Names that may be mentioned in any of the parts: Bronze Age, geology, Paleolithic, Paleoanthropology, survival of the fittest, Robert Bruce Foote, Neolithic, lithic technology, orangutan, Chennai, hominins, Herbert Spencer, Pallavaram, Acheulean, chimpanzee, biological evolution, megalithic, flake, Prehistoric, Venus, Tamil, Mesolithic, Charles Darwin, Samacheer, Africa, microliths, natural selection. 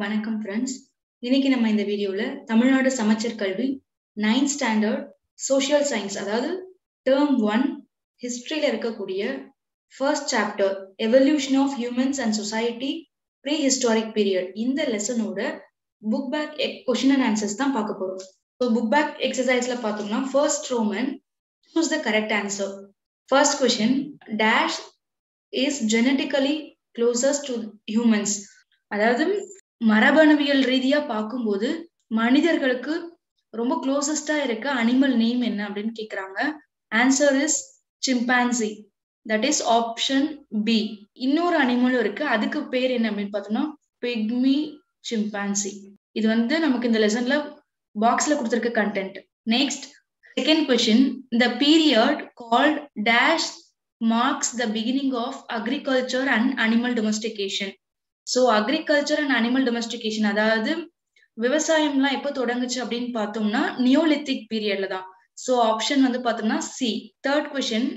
Vanakkam friends, இன்னைக்கு நம்ம இந்த வீடியோல தமிழ்நாடு சமச்சீர் கல்வி 9th ஸ்டாண்டர்ட் சோஷியல் சயின்ஸ் அதாவது டேர்ம் 1 ஹிஸ்டரியில இருக்கக்கூடிய first chapter evolution of humans and society pre historic period இந்த லெசனோட book back question and answers தான் பார்க்க போறோம். சோ புக் பேக் எக்சர்சைஸ்ல பார்த்தோம்னா first roman choose the correct answer. First question, dash is genetically closest to humans. அதாவது மரபணுவியல் ரீதியா பார்க்கும்போது மனிதர்களுக்கு ரொம்ப க்ளோசஸ்டா இருக்க அனிமல் நேம் என்ன அப்படின்னு கேக்குறாங்க. Answer is chimpanzee, that is option B. இன்னொரு அனிமலும் இருக்கு, அதுக்கு பேர் என்ன அப்படின்னு பார்த்தோம்னா பிக்மி சிம்பான்சி. இது வந்து நமக்கு இந்த லெசன்ல பாக்ஸ்ல கொடுத்திருக்க content. Next second question, the period called dash marks the beginning of agriculture and animal domestication. So agriculture and animal domestication அதாவது விவசாயம்லாம் எப்போ தொடங்குச்சு அப்படின்னு பார்த்தோம்னா நியோலித்திக் பீரியட்ல தான். ஸோ ஆப்ஷன் வந்து பார்த்தோம்னா C. Third question,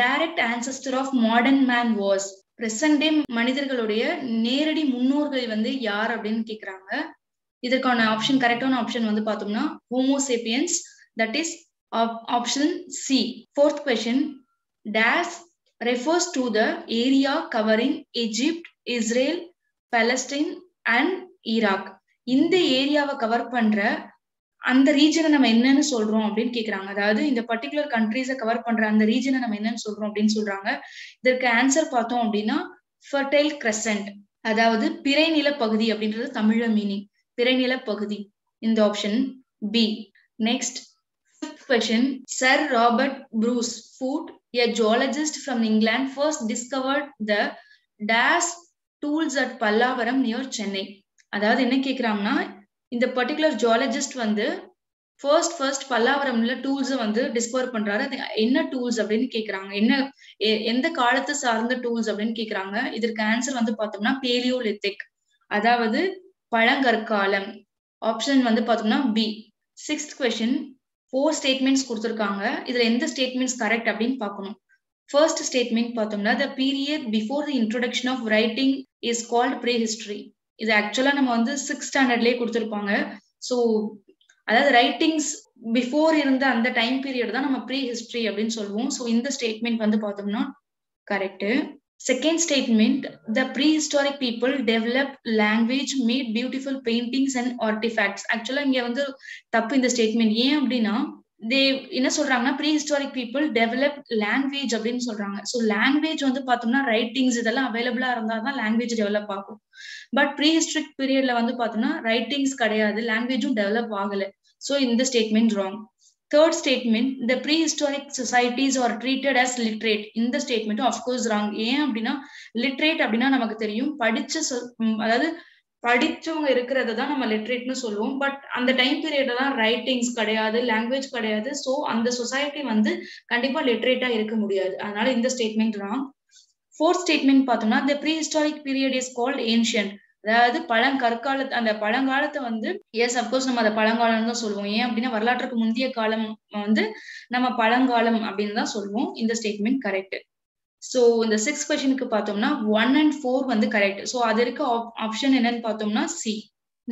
direct ancestor of modern man was. Present day மனிதர்களுடைய நேரடி முன்னோர்கள் வந்து யார் அப்படின்னு கேட்குறாங்க. இதற்கான ஆப்ஷன் கரெக்டான ஆப்ஷன் வந்து பார்த்தோம்னா homo sapiens, that is option C. Fourth question, dash refers to the area covering Egypt, Israel, Palestine and Iraq. இந்த ஏரியாவை கவர் பண்ற அந்த ரீஜனை நம்ம என்னன்னு சொல்றோம் அப்படின்னு கேக்குறாங்க. அதாவது இந்த பர்டிகுலர் கண்ட்ரீஸை கவர் பண்ற அந்த ரீஜனை நம்ம என்னன்னு சொல்றோம் அப்படின்னு சொல்றாங்க. இதற்கு ஆன்சர் பார்த்தோம் அப்படின்னா ஃபர்டைல் கிரசன்ட், அதாவது பிறைநில பகுதி அப்படின்றது தமிழ மீனிங், பிறைநில பகுதி. இந்த option B. Next question, Sir Robert Bruce Foote, a geologist from England, first discovered the dash tools at Pallavaram near Chennai. அதாவது என்ன கேக்குறாங்கன்னா இந்த பர்டிகுலர் ஜியாலஜிஸ்ட் வந்து ஃபர்ஸ்ட் பல்லாவரம்ல டூல்ஸ் வந்து டிஸ்கவர் பண்றாரு. என்ன டூல்ஸ் அப்படின்னு கேக்குறாங்க, என்ன எந்த காலத்தை சார்ந்த டூல்ஸ் அப்படின்னு கேக்குறாங்க. இதற்கு ஆன்சர் வந்து பார்த்தோம்னா பேலியோலித்திக், அதாவது பழங்கற்காலம். ஆப்ஷன் வந்து பார்த்தோம்னா பி. சிக்ஸ்த் கொஸ்டின், 4 ஸ்டேட்மெண்ட்ஸ் கொடுத்திருக்காங்க. இதுல எந்த ஸ்டேட்மெண்ட்ஸ் கரெக்ட் அப்படின்னு பார்க்கணும். ஃபர்ஸ்ட் ஸ்டேட்மெண்ட் பார்த்தோம்னா the period before the introduction of writing is called pre history. இது ஆக்சுவலா நம்ம வந்து 6th ஸ்டாண்டர்ட்லயே கொடுத்திருப்பாங்க. ஸோ அதாவது ரைட்டிங்ஸ் பிஃபோர் இருந்த அந்த டைம் பீரியட் தான் நம்ம ப்ரீ ஹிஸ்டரி அப்படின்னு சொல்லுவோம். ஸோ இந்த ஸ்டேட்மெண்ட் வந்து பார்த்தோம்னா correct. Second statement, the pre historic people develop language, made beautiful paintings and artifacts. ஆக்சுவலா இங்க வந்து தப்பு இந்த ஸ்டேட்மெண்ட். ஏன் அப்படின்னா தே என்ன சொல்றாங்கன்னா pre historic people develop language அப்படின்னு சொல்றாங்க. ஸோ லாங்குவேஜ் வந்து பார்த்தோம்னா ரைட்டிங்ஸ் இதெல்லாம் அவைலபிளா இருந்தால்தான் லாங்குவேஜ் டெவலப் ஆகும். பட் ப்ரீ ஹிஸ்டரிக் பீரியட்ல வந்து பார்த்தோம்னா ரைட்டிங்ஸ் கிடையாது, லாங்குவேஜும் டெவலப் ஆகலை. ஸோ இந்த statement wrong. Third statement, the prehistoric societies are treated as literate. In the statement of course wrong. ஏன் அப்படின்னா literate அப்படின்னா நமக்கு தெரியும் படிச்ச, அதாவது படிச்சவங்க இருக்கிறத தான் நம்ம லிட்ரேட்னு சொல்லுவோம். பட் அந்த டைம் பீரியட்ல தான் ரைட்டிங்ஸ் கிடையாது, லாங்குவேஜ் கிடையாது. ஸோ அந்த சொசைட்டி வந்து கண்டிப்பா லிட்ரேட்டா இருக்க முடியாது. அதனால இந்த ஸ்டேட்மெண்ட் ராங். ஃபோர்த் ஸ்டேட்மெண்ட் பார்த்தோம்னா the prehistoric period is called ancient. அதாவது பழங்கற்காலத்து அந்த பழங்காலத்தை வந்து எஸ் அப்கோர்ஸ் நம்ம அதை பழங்காலம் தான் சொல்லுவோம். ஏன் அப்படின்னா வரலாற்றுக்கு முந்தைய காலம் வந்து நம்ம பழங்காலம் அப்படின்னு தான் சொல்லுவோம். இந்த ஸ்டேட்மெண்ட் கரெக்ட். ஸோ இந்த 6th கொஸ்டினுக்கு பார்த்தோம்னா 1 and 4 வந்து கரெக்ட். ஸோ அது இருக்க ஆப்ஷன் என்னன்னு பார்த்தோம்னா சி.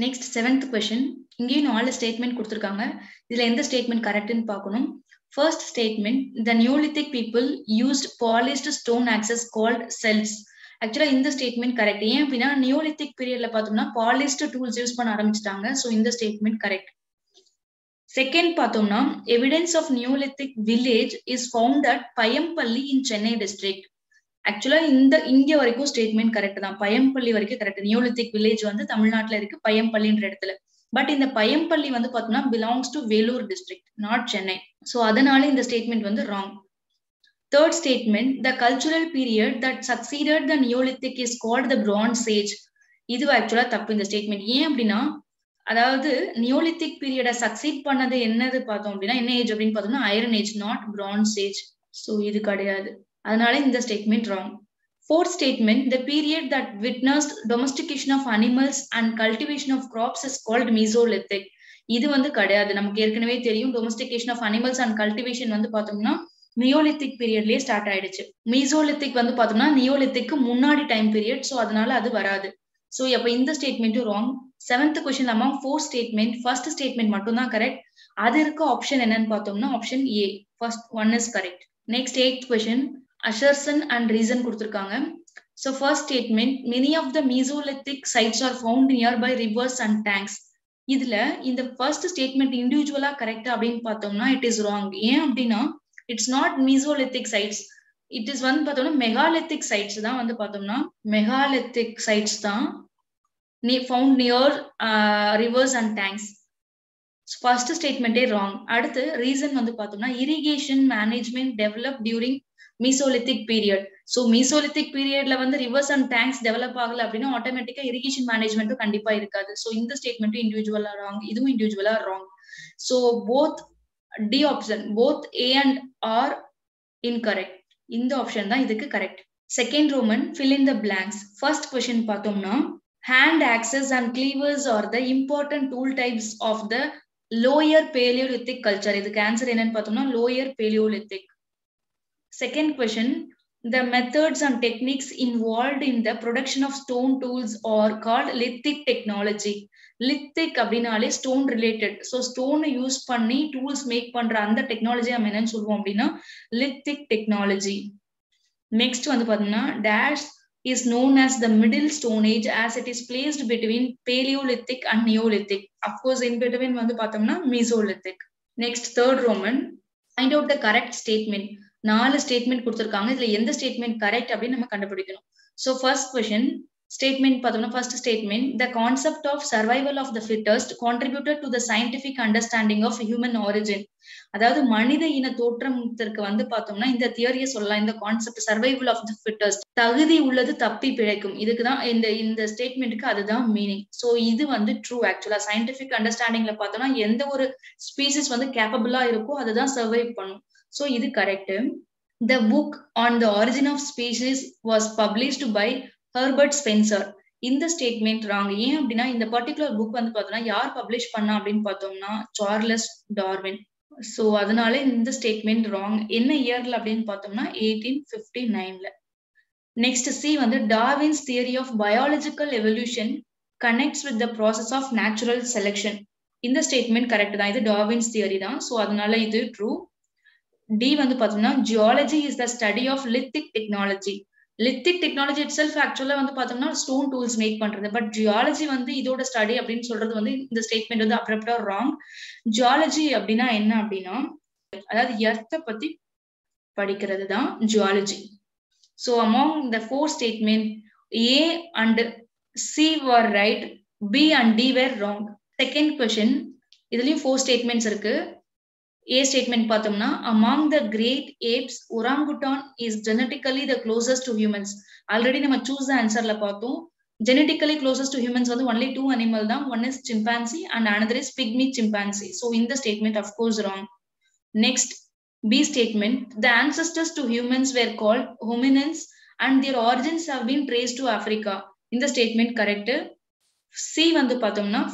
நெக்ஸ்ட் 7th கொஸ்டின், இங்கேயும் 4 ஸ்டேட்மெண்ட் கொடுத்துருக்காங்க. இதுல எந்த ஸ்டேட்மெண்ட் கரெக்ட்னு பார்க்கணும். First statement, the Neolithic people used polished stone axes called celts. ஆக்சுவலா இந்த ஸ்டேட்மெண்ட் கரெக்ட். ஏன் அப்படின்னா நியோலித்திக் பீரியட்ல பார்த்தோம்னா பாலிஸ்ட் டூல்ஸ் யூஸ் பண்ண ஆரம்பிச்சிட்டாங்க. ஸோ இந்த ஸ்டேட்மெண்ட் கரெக்ட். செகண்ட் பார்த்தோம்னா evidence of Neolithic village is found at Paiyampalli in Chennai district. ஆக்சுவலா இந்த இங்க வரைக்கும் ஸ்டேட்மெண்ட் கரெக்ட் தான், பையம்பள்ளி வரைக்கும் கரெக்ட். நியோலித்திக் வில்லேஜ் வந்து தமிழ்நாட்டில் இருக்கு, பையம்பள்ளின்ற இடத்துல. பட் இந்த பையம்பள்ளி வந்து பார்த்தோம்னா belongs to Vellore district, not Chennai. So அதனால இந்த ஸ்டேட்மெண்ட் வந்து wrong. Third statement, the cultural period that succeeded the Neolithic is called the Bronze Age. இது ஆக்சுவலா தப்பு இந்த ஸ்டேட்மெண்ட். ஏன் அப்படின்னா அதாவது நியோலித்திக் பீரியடை சக்சீட் பண்ணது என்னது பார்த்தோம் அப்படின்னா என்ன ஏஜ் அப்படின்னு பார்த்தோம்னா iron age, not bronze age. So இது கிடையாது, அதனால இந்த statement wrong. Fourth statement, the period that witnessed domestication of animals and cultivation of crops is called Mesolithic. இது வந்து கிடையாது, நமக்கு ஏற்கனவே தெரியும் domestication of animals and cultivation வந்து பார்த்தோம்னா நியோலித்திக் பீரியட்லயே ஸ்டார்ட் ஆயிடுச்சு. மீசோலித்திக் வந்து பார்த்தோம்னா நியோலித்திக்கு முன்னாடி டைம் பீரியட். ஸோ அதனால அது வராது. So in the statement you wrong. Seventh question among four statement, first statement matuna correct. Adirka option enna pathomna option A. First one is correct. Next eighth question, assertion and reason kuduthirukanga. So first statement, many of the Mesolithic sites are found nearby rivers and tanks. Idhila, in the first statement individual correct abin pathomna it is wrong. Yen abdina it's not Mesolithic sites. It is one pathomna megalithic sites da vandu pathomna megalithic sites da found near rivers and tanks. First statement is wrong. Adutha reason vandu pathomna irrigation management developed during Mesolithic period. So Mesolithic period la vandu rivers and tanks develop agala appadina automatically irrigation management kandipa irukadu. So in the statement individual are wrong. Idhu individual are wrong. So both D option, both A and R incorrect. In the option da idhukku correct. Second Roman fill in the blanks. First question pathomna hand axes and cleavers are the important tool types of the lower Paleolithic culture. This answer is lower Paleolithic. Second question, the methods and techniques involved in the production of stone tools are called lithic technology. Lithic is stone related. So stone use panni tools make pandra the technology lithic technology. Next one dash is known as the Middle Stone Age as it is placed between Paleolithic and Neolithic. Of course, in between vandu pathomna Mesolithic. Next, third Roman. Find out the correct statement. 4 statement kuduthirukanga. Idhila endha statement correct appadi nama kandupidikanum. So first question, statement pathomna first statement, the concept of survival of the fittest contributed to the scientific understanding of human origin. Adhaadu manida ina thotramuthirku vandu pathomna indha theory solla indha concept survival of the fittest. தகுதி உள்ளது தப்பி பிழைக்கும். இதுக்குதான் இந்த இந்த ஸ்டேட்மெண்ட்டுக்கு அதுதான் meaning. So இது ட்ரூ ஆக்சுவலா சயின்டிபிக் அண்டர்ஸ்டாண்டிங்ல பார்த்தோம்னா எந்த ஒரு ஸ்பீசிஸ் கேப்பபிளா இருக்கோ அதுதான் சர்வைவ் பண்ணும். ஸோ இது correct. The book on the origin of species was published by Herbert Spencer. இந்த ஸ்டேட்மெண்ட் ராங். ஏன் அப்படின்னா இந்த பர்டிகுலர் புக் பார்த்தோம்னா யார் பப்ளிஷ் பண்ணா அப்படின்னு பார்த்தோம்னா சார்லஸ் டார்வின். ஸோ அதனால இந்த ஸ்டேட்மெண்ட் ராங். என்ன இயர்ல அப்படின்னு பார்த்தோம்னா 1859ல. Next, see Darwin's theory of biological evolution connects with the process of natural selection. In the statement correct da, idu Darwin's theory da, so adanala idu true. D geology is the study of lithic technology. Lithic technology itself actually stone tools make pandrathu, but geology idoda study appdin solradhu in the statement abruptly wrong. Geology appadina enna appadina adhaadu earth pathi padikkiradhu da geology. So among the four statements, A and C were right, B and D were wrong. Second question, there are four statements. A statement, among the great apes, orangutan is genetically the closest to humans. Already we choose the answer. Genetically closest to humans are only two animals. One is chimpanzee and another is pygmy chimpanzee. So in the statement, of course, wrong. Next. B statement, the ancestors to humans were called hominins and their origins have been traced to Africa. In the statement, correct. C,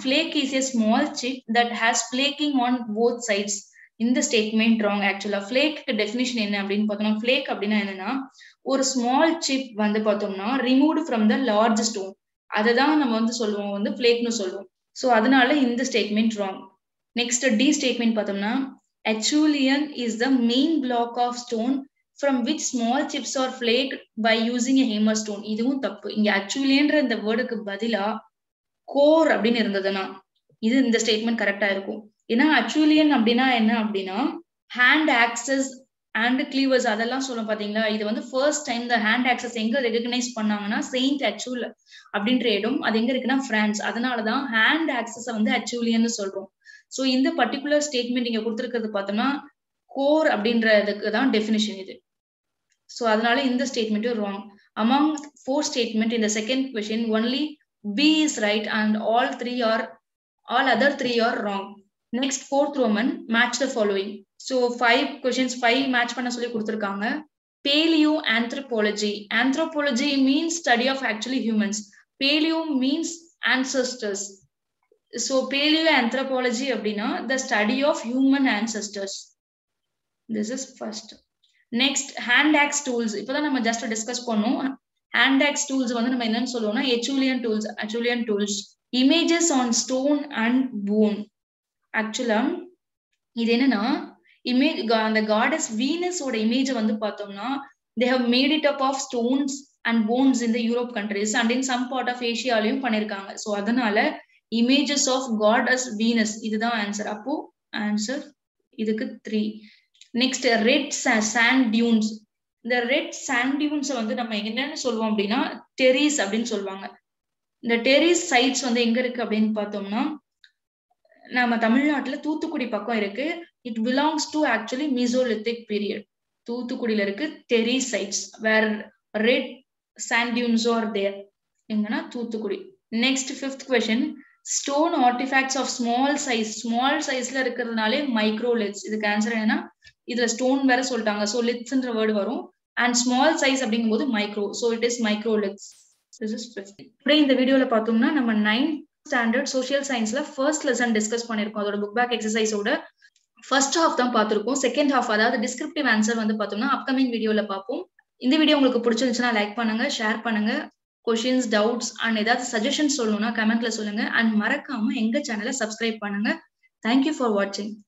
flake is a small chip that has flaking on both sides. In the statement, wrong actually. Flake definition enna, flake or small chip removed from the large stone. Adha flake nu solluvom. So adhanala in the statement wrong. Next D statement pathomna. Acheulean is the main block of stone from which small chips are flaked by using a hammer stone. இதுவும் தப்பு. இங்க Acheulean என்ற வேர்டுக்கு பதிலா core அப்படினு இருந்ததுனா இது இந்த ஸ்டேட்மென்ட் கரெக்ட்டா இருக்கும். ஏனா Acheulean அப்படினா என்ன அப்படினா hand axes and cleavers அதெல்லாம் சொல்றோம் பாத்தீங்களா. இது first time the hand axes எங்க ரெகக்னைஸ் பண்ணாங்கன்னா செயின்ட் அச்சூல் அப்படின்ற இடம். அது எங்க இருக்குன்னா பிரான்ஸ். அதனால தான் hand axes Acheulean னு சொல்றோம். So in the particular statement inga kuduthirukradhu pathona core abindra adukku dhaan definition idu. So adanal in the statement is wrong. Among four statement in the second question only B is right and all other three are wrong. Next fourth Roman, match the following. So five questions match panna solli kuduthirukanga. Paleoanthropology, anthropology means study of actually humans. Paleo means ancestors. So paleoanthropology abdina, the study of human ancestors. This is first. Next, hand axe tools. Ipo da nama just discuss pannom. hand axe tools vandu nama enna solluvom na Acheulean tools images on stone and bone actually idu enna na image the goddess Venus oda image vandu paathomna they have made it up of stones and bones in the Europe countries and in some part of Asia aliyum panirukanga so adanal images of goddess Venus idha answer appo answer idukku 3 next red sand dunes the red sand dunes vandu nama enna solluvom appadina terrace appdin solvanga the terrace sites vandu enga irukku appdin paathomna nama Tamil Nadu Thoothukudi pakkam irukku it belongs to actually Mesolithic period Thoothukudila irukku terrace sites where red sand dunes are there engana Thoothukudi next fifth question stone artifacts of small size la irukkradnale microliths idukku answer enna idla stone vera soltaanga so liths endra word varum and small size abingumbodhu micro so it is microliths this is fifth today in the video la paathumna nama 9th standard social science la first lesson discuss panirukom adoda book back exercise oda first half தான் பாத்துறோம் second half அதாவது descriptive answer வந்து பார்த்தோம்னா upcoming வீடியோல பாப்போம் இந்த video உங்களுக்கு பிடிச்சிருந்துச்சுனா லைக் பண்ணுங்க ஷேர் பண்ணுங்க क्वेश्चंस டவுட்ஸ் அண்ட் ஏதாவது சஜஷன் சொல்லணும்னா கமெண்ட்ல சொல்லுங்க அண்ட் மறக்காம எங்க சேனலை சப்ஸ்கிரைப் பண்ணுங்க थैंक यू फॉर वाचिंग